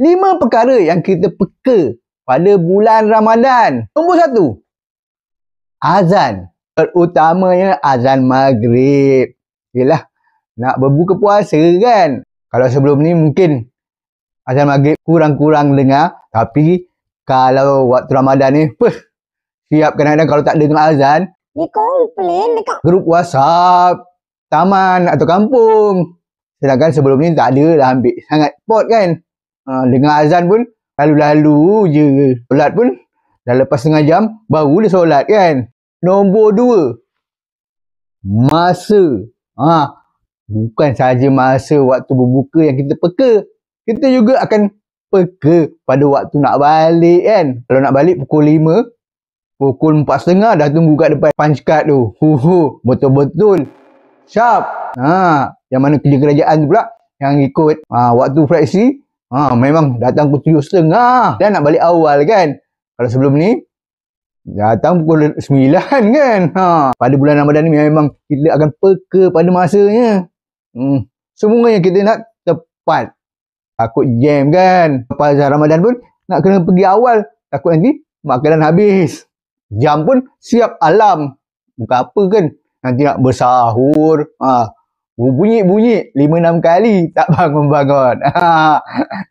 5 perkara yang kita peka pada bulan Ramadan. Nombor 1, azan. Terutamanya azan maghrib. Yelah, nak berbuka puasa kan. Kalau sebelum ni mungkin azan maghrib kurang-kurang dengar. Tapi kalau waktu Ramadan ni, siap kadang-kadang kalau tak dengar azan, dia komplain dekat grup WhatsApp taman atau kampung. Sedangkan sebelum ni tak ada lah ambil sangat pot kan. Dengar azan pun lalu-lalu je. Solat pun dah lepas setengah jam baru dia solat kan. Nombor 2, masa. Bukan saja masa waktu berbuka yang kita peka, kita juga akan peka pada waktu nak balik kan. Kalau nak balik pukul 5, pukul 4.30 dah tunggu kat depan punch card tu. Betul-betul sharp. Yang mana kerja kerajaan tu pula yang ikut waktu fraksi, memang datang pukul 7.30 dan nak balik awal kan. Kalau sebelum ni datang pukul 9 kan. Pada bulan Ramadan ni memang kita akan peka pada masanya. Semua yang kita nak tepat. Takut jam kan. Lepas Ramadan pun nak kena pergi awal, takut nanti makanan habis. Jam pun siap alam. Bukan apa kan. Nanti nak bersahur, bunyi-bunyi 5-6 kali tak bangun-bangun.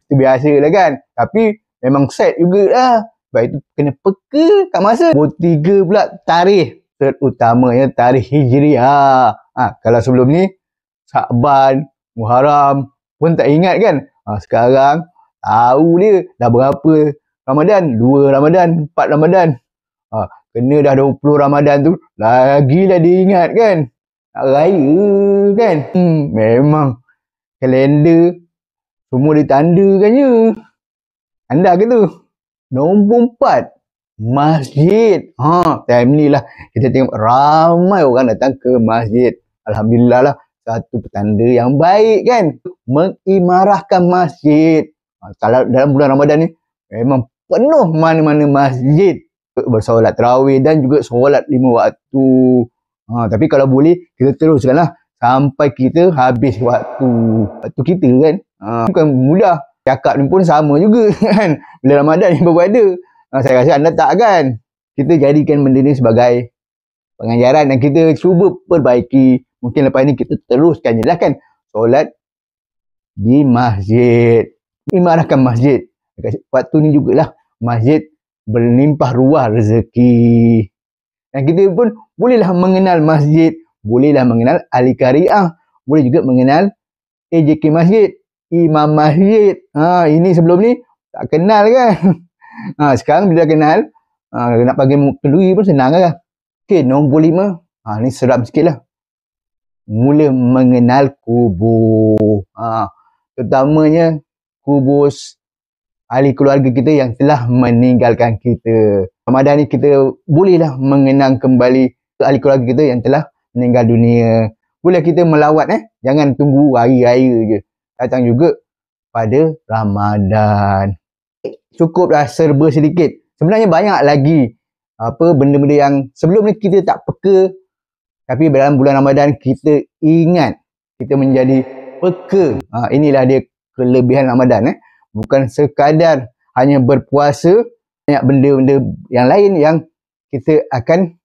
Itu biasalah kan. Tapi memang set jugalah. Sebab itu kena peka kat masa. Nombor 3 pula, tarikh. Terutamanya tarikh Hijriah. Kalau sebelum ni Sa'ban, Muharram pun tak ingat kan. Sekarang tahu dia dah berapa Ramadan, 2 Ramadan, 4 Ramadan. Kena dah 20 Ramadan tu, lagilah diingat kan. Nak raya kan. Memang kalender semua ditandakannya. Anda ke tu? Nombor 4, masjid. Time ni lah kita tengok ramai orang datang ke masjid. Alhamdulillah lah, satu petanda yang baik kan. Mengimarahkan masjid. Kalau dalam bulan Ramadan ni memang penuh mana-mana masjid bersolat tarawih dan juga solat 5 waktu. Tapi kalau boleh kita teruskanlah sampai kita habis waktu kita kan. Bukan mudah. Cakap ni pun sama juga kan. Bila Ramadan ni baru ada. Saya rasa anda tak kan. Kita jadikan benda ni sebagai pengajaran dan kita cuba perbaiki. Mungkin lepas ni kita teruskan je lah kan. Solat di masjid. Imarahkan masjid. Waktu ni jugalah masjid berlimpah ruah rezeki. Dan kita pun bolehlah mengenal masjid, bolehlah mengenal ahli qariah, boleh juga mengenal AJK masjid, imam masjid. Ini sebelum ni tak kenal kan. Sekarang bila kenal, nak panggil muqtadui pun senang kan. Okey, nombor 5. Ni seram sikit lah. Mula mengenal kubur. Terutamanya kubur ahli keluarga kita yang telah meninggalkan kita. Ramadan ni kita bolehlah mengenang kembali ke ahli keluarga kita yang telah meninggal dunia. Boleh kita melawat. Jangan tunggu hari raya je. Datang juga pada Ramadan. Cukuplah serba sedikit. Sebenarnya banyak lagi benda-benda yang sebelum ni kita tak peka. Tapi dalam bulan Ramadan kita ingat. Kita menjadi peka. Inilah dia kelebihan Ramadan. Bukan sekadar hanya berpuasa, banyak benda-benda yang lain yang kita akan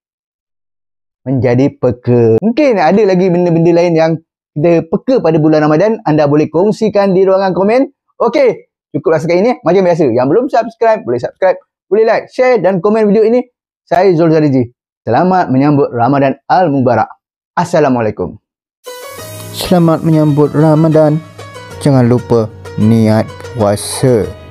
menjadi peka. Mungkin ada lagi benda-benda lain yang kita peka pada bulan Ramadan. Anda boleh kongsikan di ruangan komen. Okey, cukuplah sekian ini. Macam biasa, yang belum subscribe boleh subscribe, boleh like, share dan komen video ini. Saya Zul Zarizi. Selamat menyambut Ramadan Al-Mubarak. Assalamualaikum. Selamat menyambut Ramadan. Jangan lupa niat puasa.